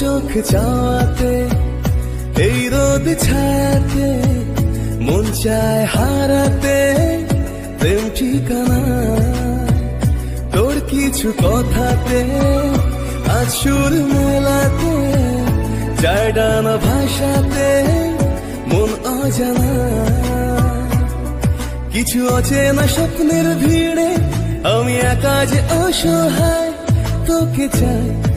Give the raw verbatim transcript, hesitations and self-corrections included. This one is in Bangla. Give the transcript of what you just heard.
চোখ যাওয়াতে এই রোদ ছায়াতে মন চায় হারাতে প্রেম ঠিকানা তোর কিছু কথাতে আজ সুর মেলাতে যায় ডানা ভাষাতে মন অজানা কিছু অচেনা স্বপ্নের ভিড়ে আমি একা যে অসহায় তোকে চাই।